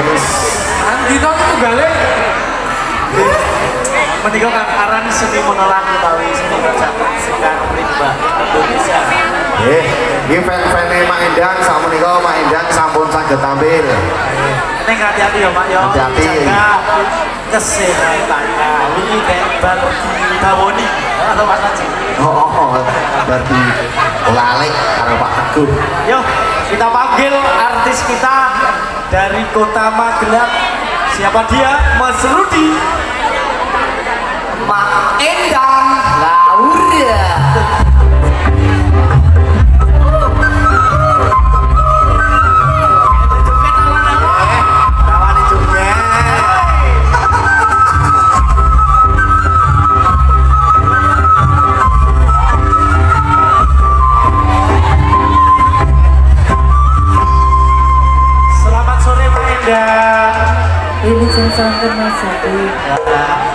Andito Tunggalin menikah kankaran seni monolog Betawi seni percakapan sekitar rimba Indonesia. Ini fan-fan Mak Endang sama menikah Mak Endang sampun sangat tampil. Neng hati-hati ya Mak Yo. Hati-hati. Kesehatan kami lebar bawoni atau apa saja. Oh, berarti lalek karena Pak Teguh. Yo, kita panggil artis kita dari kota Magelang. Siapa dia? Mas Rudi, Mak Endang, Laura.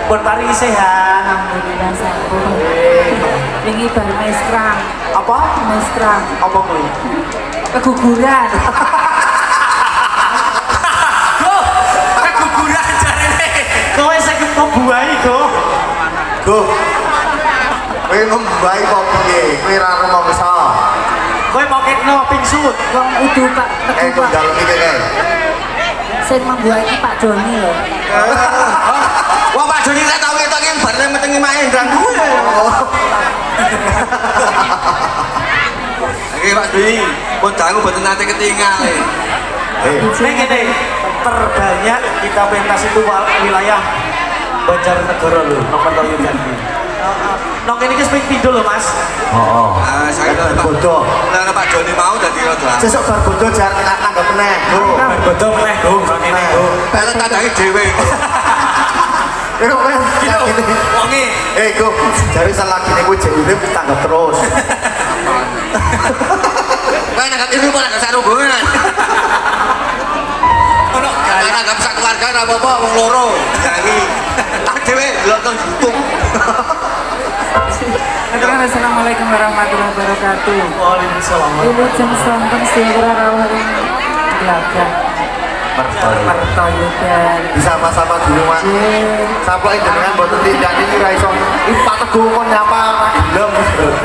Berpari sehat. Alhamdulillah sampun. Ini baru mesra. Apa? Mesra. Apa kuwi? Keguguran. Go, keguguran jarene. Kowe saged mbuai go. Go. Kowe mbuai kok piye? Kowe ra romo bisa. Kowe moketno pingsut wong udu Pak. Tunggal iki kae. Sing mbuai iki Pak Doni lho. Wah Pak Doni saya tahu kita yang bareng metengi Mak Endang dulu ya. Oke Pak Doni, kau jangan buat nanti ketinggal. Begini, terbanyak kita pentas itu wilayah Banjarnegara loh, nomor tujuh jadi. Nong ini kita speak video loh Mas. Oh, saya dah bodoh. Karena Pak Doni mau jadi roda. Sesok bar bodoh jangan anggap meneh. Bar bodoh meneh, boh. Kalau tak ada dewe. Kita wongi. Ego, dari salah kini gue jadi tangga terus. Kau nak itu pun agak seru bukan? Kau nak agak besar keluarga, apa apa, wong loro, jangi. Adewe, belakang hitung. Assalamualaikum warahmatullahi wabarakatuh. Waalaikumsalam. Ibu jam santan siapa rawat belakang? Pertoyudan disama-sama dulu Mas sampai dengan boten tindak ini raison ini Pak Teguh pun nyapa belum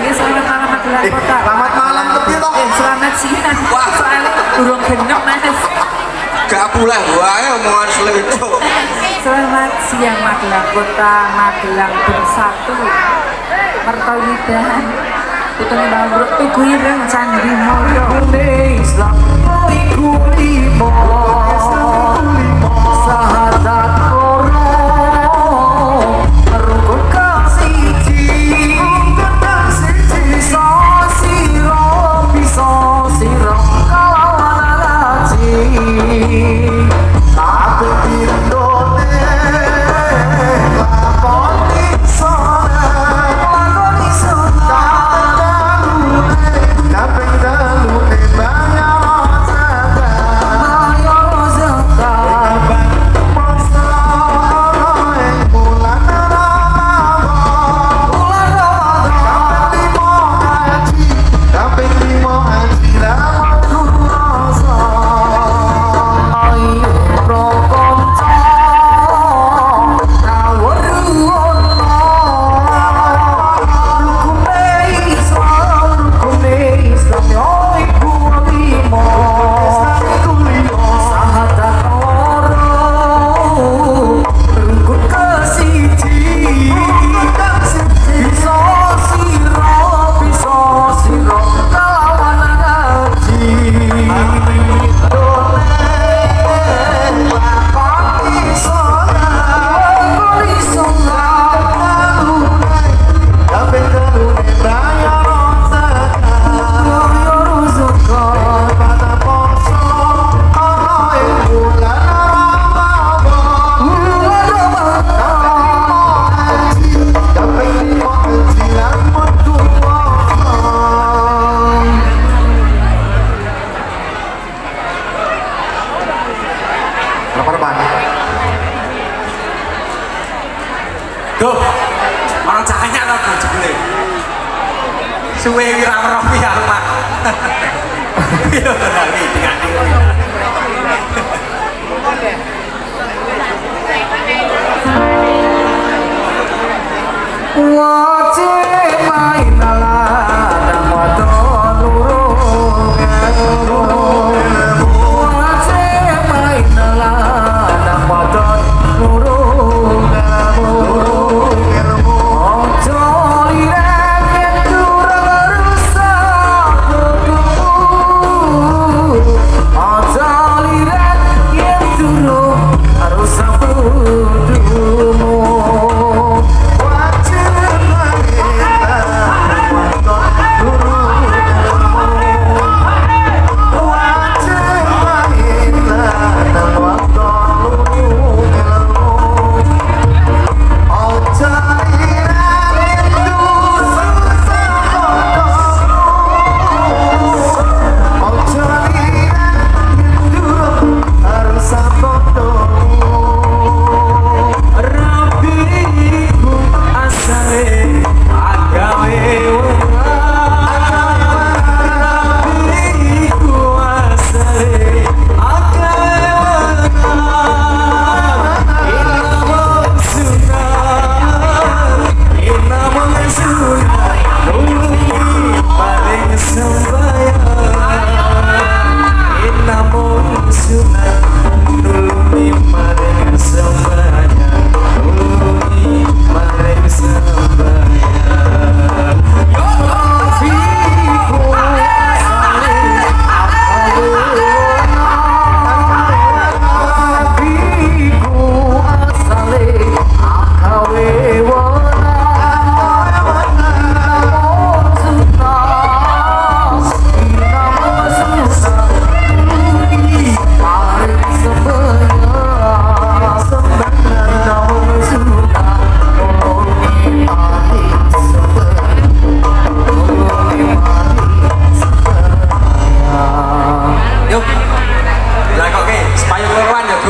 ini selamat malam Magelang Kota. Selamat malam tapi toh selamat siang soalnya burung genok Mas gak pula gua ya omongan selidu. Selamat siang Magelang Kota, Magelang bersatu pertoyudan putune Bambruk Tugu Ireng Candi Moro Islam iku limo sahadat loro rukun kasiji rukun siji bisa sira kawan laji aku pindone lakoni salat lakoni sunatan kaping dalune banyak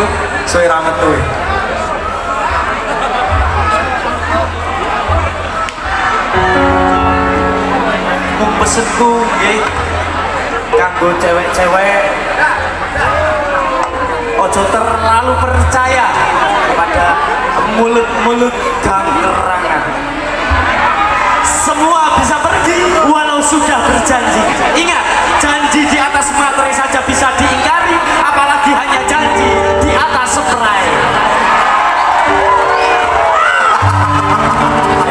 aku soe ra metu. Mung pesenku nggih kanggo cewek-cewek ojo terlalu percaya kepada mulut-mulut gangkerangan. Semua bisa pergi walau sudah berjanji. Ingat, janji di atas materai saja bisa diingkari, apalagi hanya janji di atas seperai.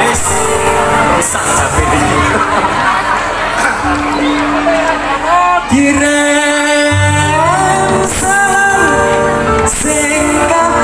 Yes, rusak cabe ini. Direm salam singkat.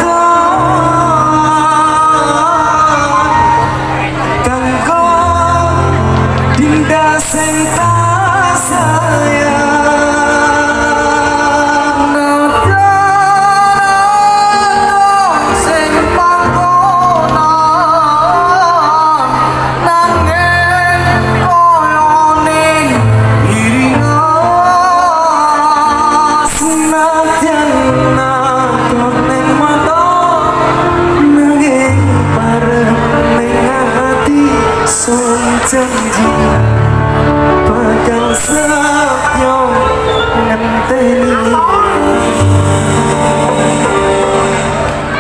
Janji bakal sapyo ngenteni.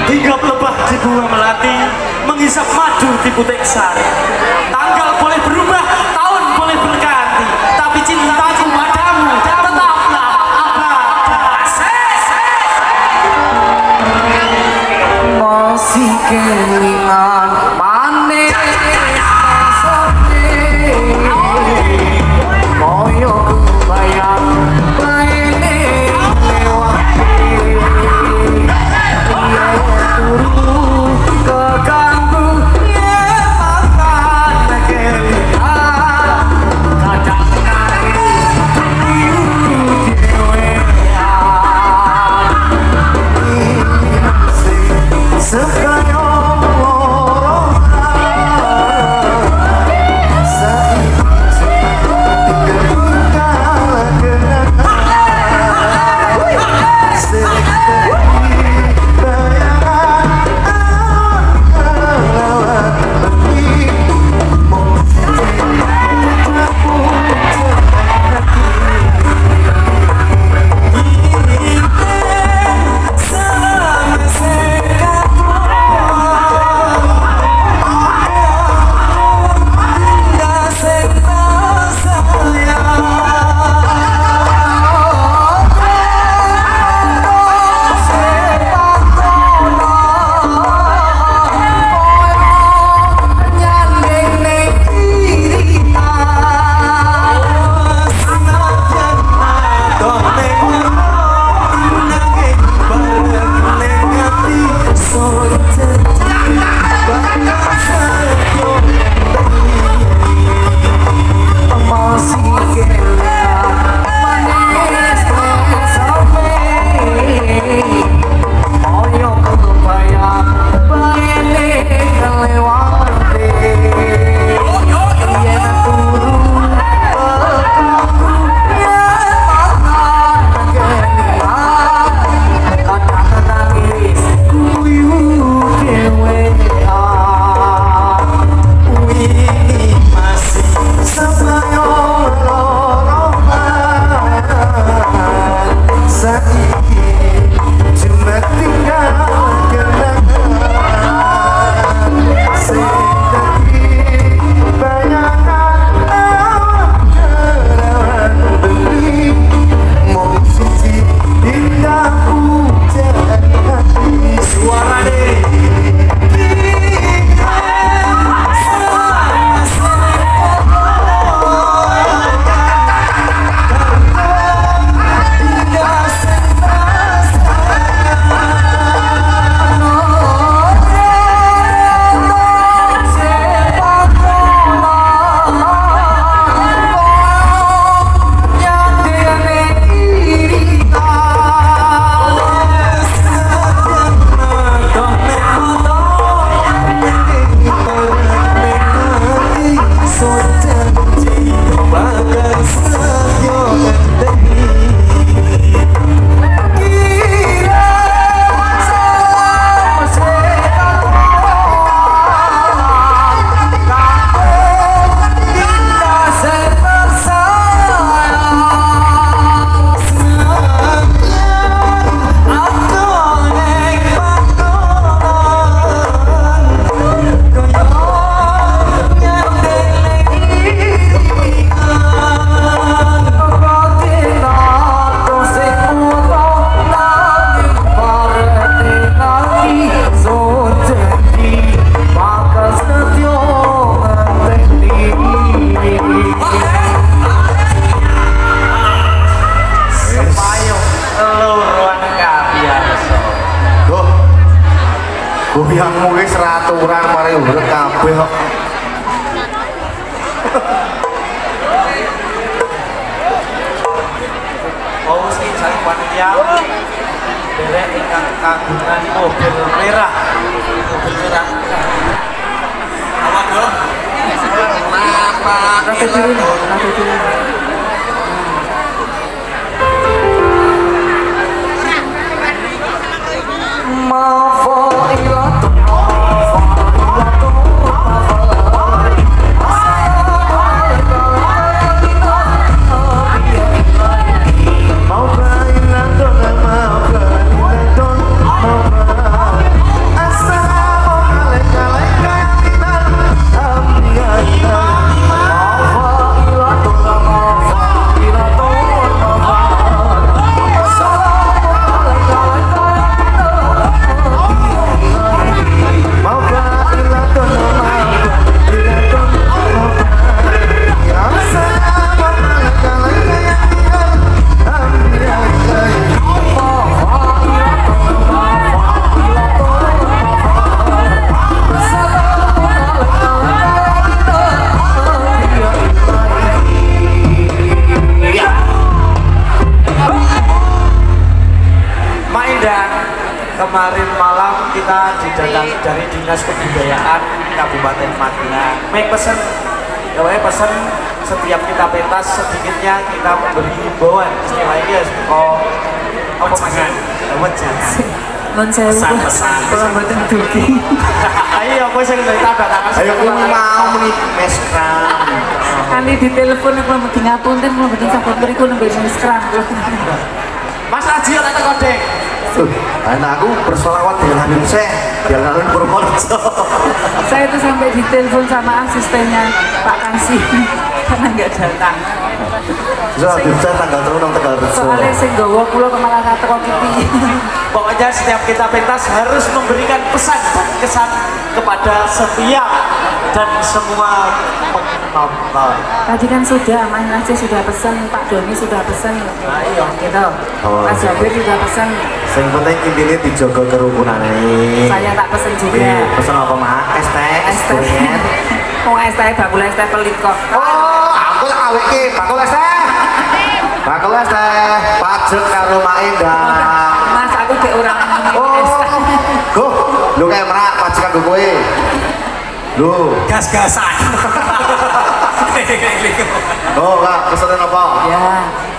Hinggap lebah di bunga melati, menghisap madu di putik sari. Tanggal boleh berubah, tahun boleh berganti, tapi cintaku padamu tetaplah abadi. Masih kelingan manis. Keganggu, ya makan Buyangmu wis raturan mari urut kabeh kok. Oh, sing jare panitia. Derek ingkang kagungan mobil merah. Mobil merah. Apa, Bro? Pak, rasa ciri, rasa ciri. Kemarin malam kita didatangi dari Dinas Kebudayaan Kabupaten Magelang. Make pesan, namanya pesan setiap kita pentas sedikitnya kita memberi himbauan. Setelah ini harus kok apa pesan? Pesan. Pesan dugi. Ayo aku sing ditambah tangan. Ayo mau menit mesram. Kami ditelepon kula mesti ngapunten kula mboten sampun mriku nembe mesram. Mas Aji ora teko dek. Anak aku bersolawat dengan Habib Syekh, jalan Purworejo. Saya itu sampai ditelepon sama asistennya Pak Kansi karena nggak datang. Habib Syekh tanggal terunang tanggal besok. Soalnya senggawa pulau kemana kata kau kipi. Pokoknya setiap kita pentas harus memberikan pesan dan kesan kepada setiap dan semua penonton. Tadi kan sudah, Mas Nasir sudah pesan, Pak Doni sudah pesan. Ayo, gitu. Mas Jabir juga pesan. Yang penting intinya dijaga kerukunannya. Saya tak pesen juga. Pesen apa, Mak? Es teh, es teh. Kok es teh bakul es teh pelit kok. Oh, aku tak awake iki, bakul es teh. Bakul es teh, pajak karo Mak Endang. Mas aku ge ora ngene. Oh. Go, lu kayak merak pajak kanggo kowe. Lu gas-gasan. Oh, Kak, pesanan apa? Ya.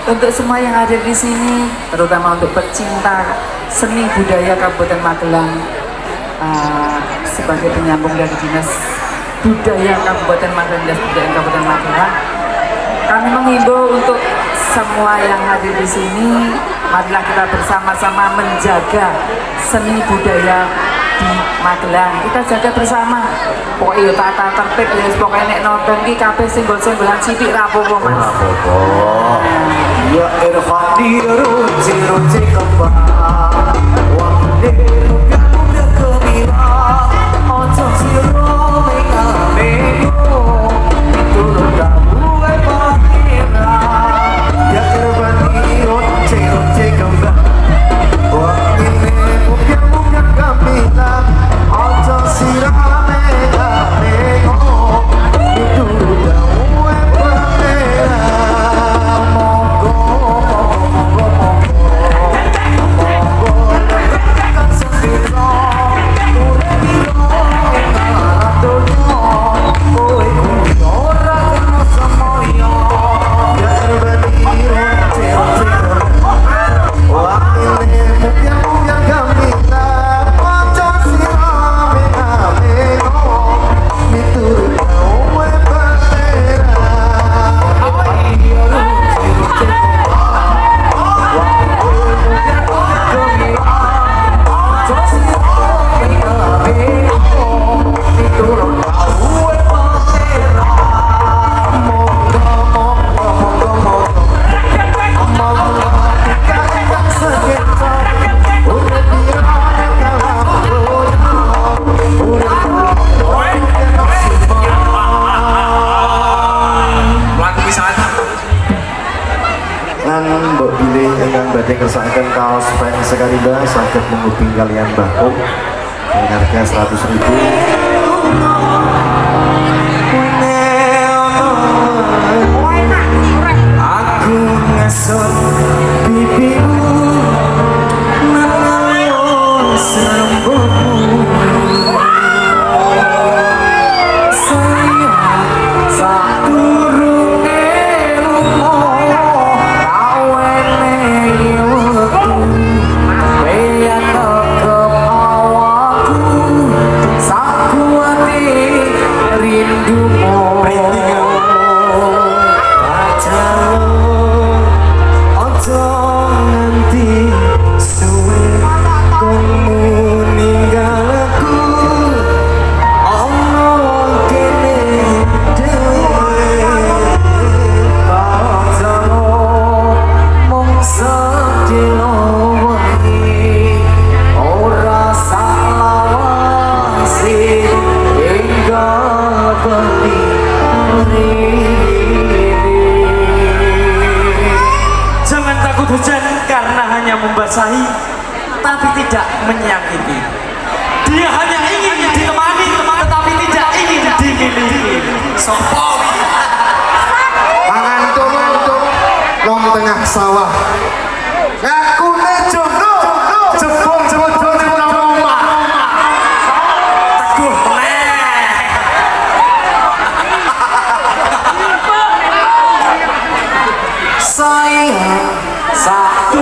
Untuk semua yang hadir di sini, terutama untuk pecinta seni budaya Kabupaten Magelang sebagai penyambung dari Dinas Budaya Kabupaten Magelang, Dinas Budaya Kabupaten Magelang, kami menghimbau untuk semua yang hadir di sini, marilah kita bersama-sama menjaga seni budaya di Magelang. Kita jaga bersama. Pokoknya tata tertib, pokoknya nek nonton iki kabeh singgol-singgolan sithik ra apa-apa, Mas. Ya Irfan diruji kembang waktu dia kebira ojo siro mega yang kersakakan kaos fans sekali bang sakit menguping kalian baku dengan harga 100.000. Aku ngesot pipimu, nangau serbumu. Saya satu tapi tidak menyakiti. Dia hanya ingin ditemani, tetapi tidak ingin dimiliki. Sopo mangantung-mantung long tengah sawah ngaku nejono jebong jebong nama teguh leh. Saya satu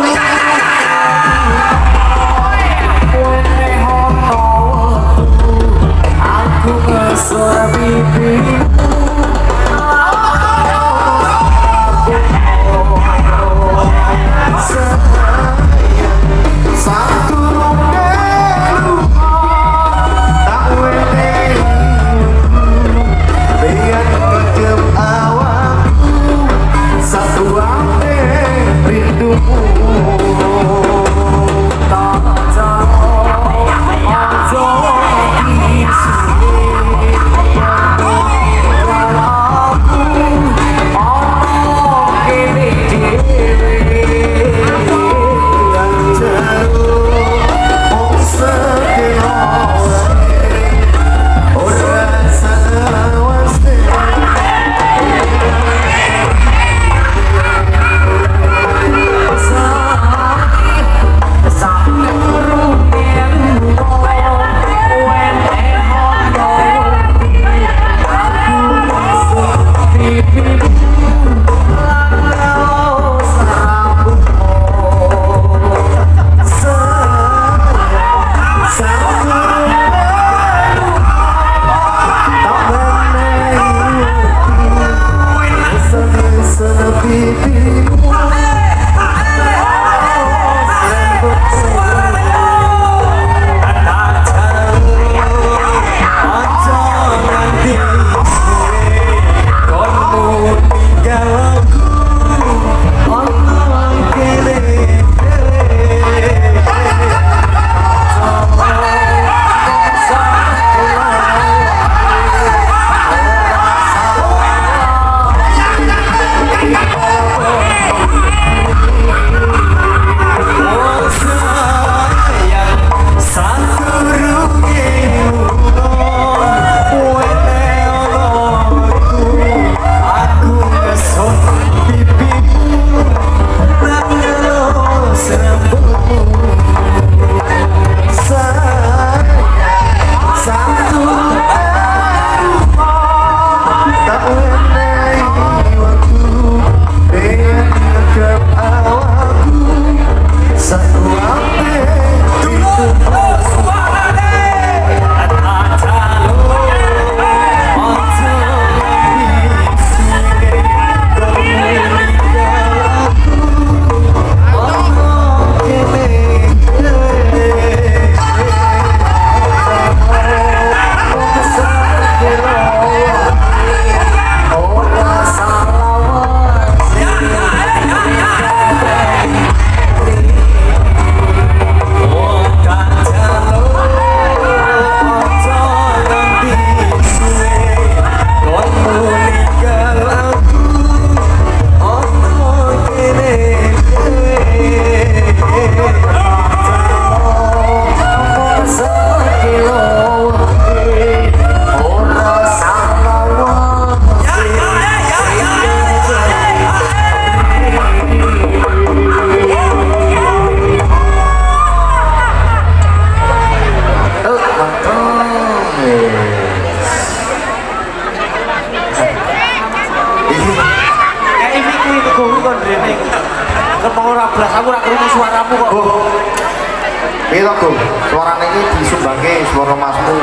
piro Gong? Suarane iki disumbangke suara masmu.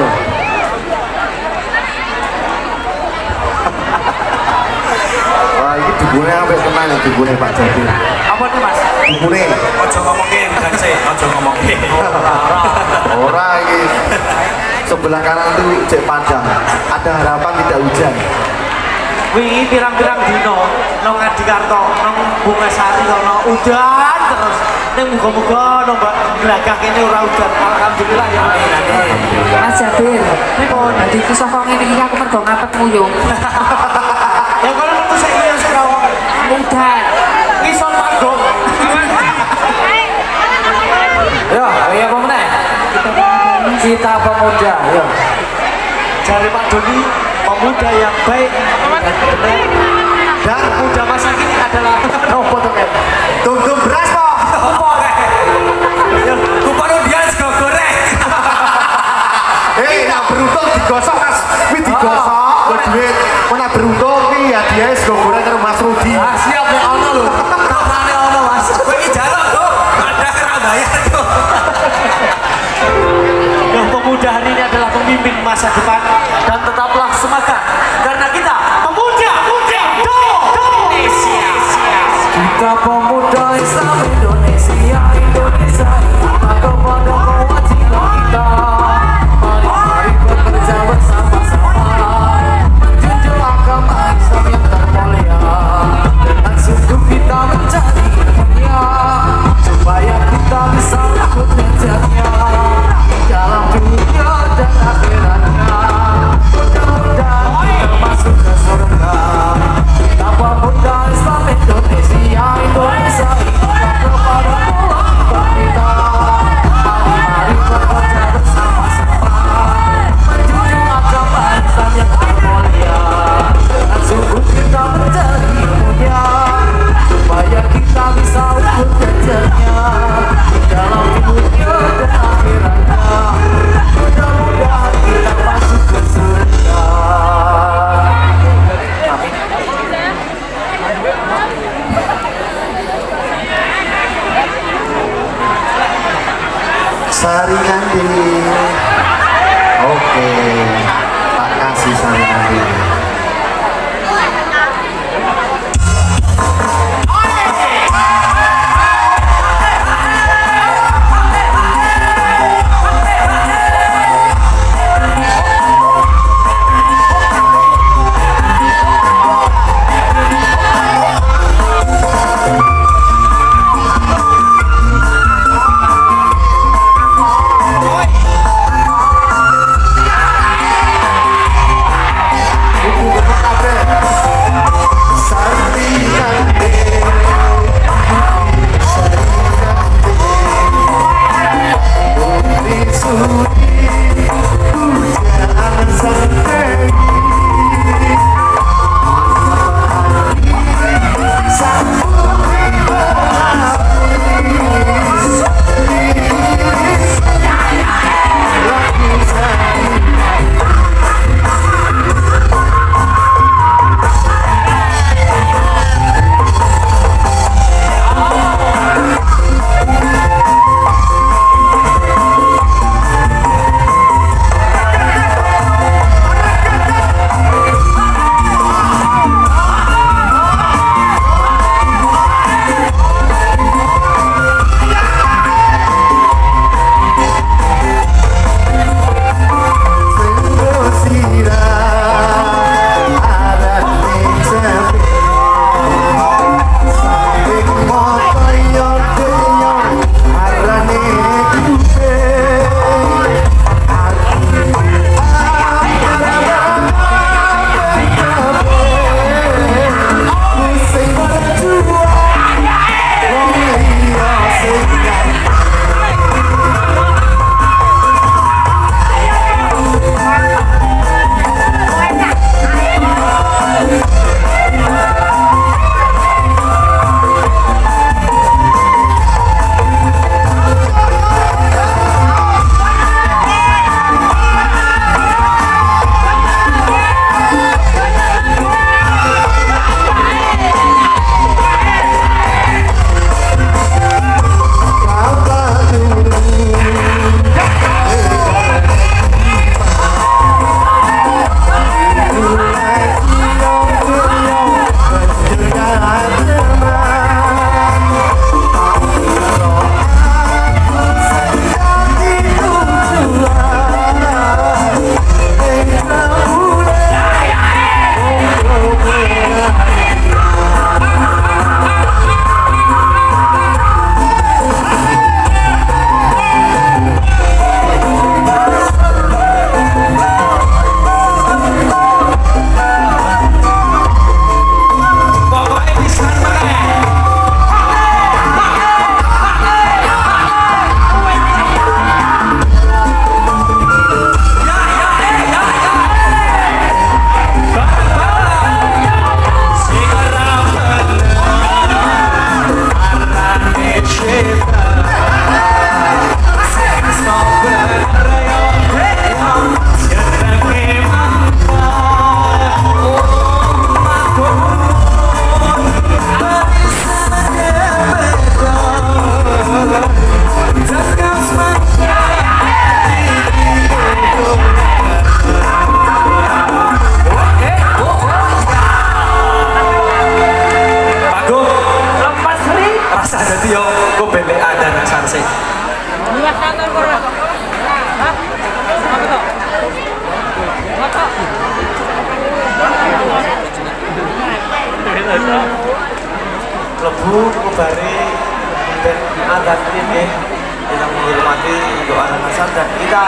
Wah, iki dibune ambek tenan ya dibune Pak Jati. Apa nih Mas? Dibune. Aja ngomongke, Mas. Aja ngomongke. Ora iki. Sebelah kanan itu cek panjang. Ada harapan tidak hujan. Wingi pirang-pirang dino nang Ngadikarto nang Bungasari ana udan terus ning muga-muga nang Glagah kene ora udan alhamdulillah ya Mas Jabir pripun dadi saka ngene iki aku mergo ngapetmu yo ya kono metu saiki yo sira wae udan iso manggung yo ayo apa meneh Kita Pemuda yo jare Pak Doni pemuda yang baik dan muda masa kini adalah nopo temen tunggu beras toh kupon dia segera goreng hei nak beruntung digosok Mas wih digosok berduit mana beruntung nih ya dia segera goreng ke Mas Rudi siap ya ono lho kapane ono Mas gue ini jalan tuh ada kerabaya tuh yang pemuda hari ini adalah pemimpin masa depan dan tetaplah semangat karena kita Kita Pemuda Islam Indonesia, Indonesia maka pada kewajiban kita mari bekerja bersama-sama junjung agama Islam yang termulia dengan sungguh kita menjadi dunia supaya kita bisa ikut menjadinya dalam dunia dan akhiratnya mudah-mudahan kita masuk ke surga Kita Pemuda Islam Indonesia Indonesia, kepada keluarga kita mari bekerja bersama-sama menjunjung agama Islam yang termulia dengan sungguh kita menjadi mulia supaya kita bisa ikut kerjanya dalam dunia dan akhiratnya mudah-mudahan kita masuk ke surga Saringan di oke tak kasih saringan di Wah, mengabari dan adat ini dengan menghormati doa dan nasar dan kita.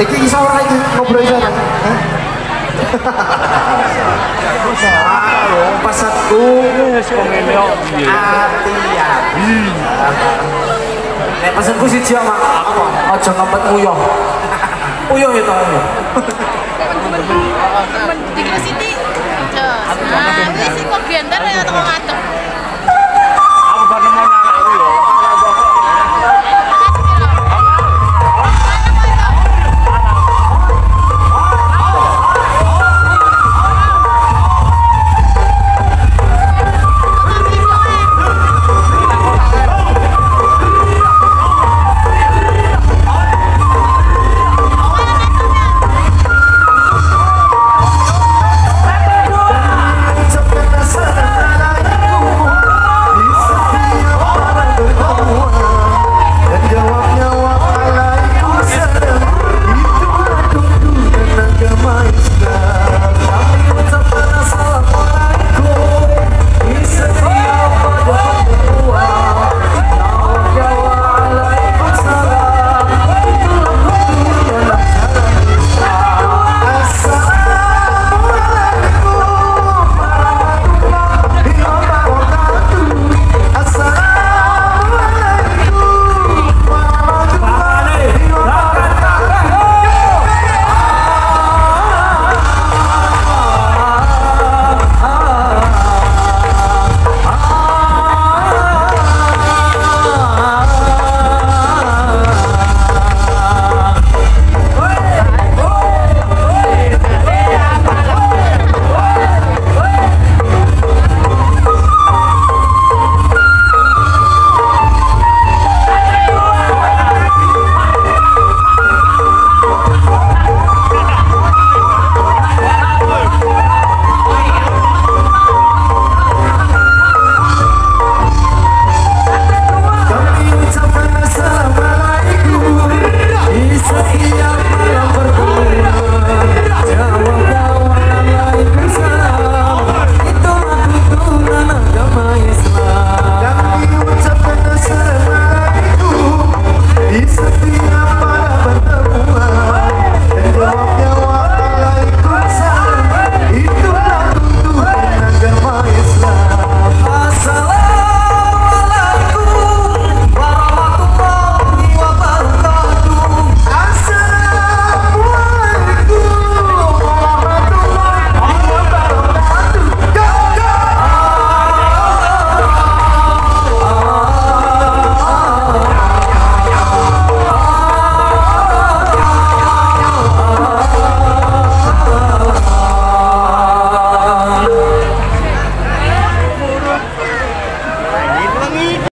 Iki kisah orang itu ngobrol aja. Pas satu hati-hati. Nek pesenku siji ama apa? Aja ngempet uyuh. Uyuh ya to. Temen-temen di sini. Nah, wis kok gender ya teko ngadeg.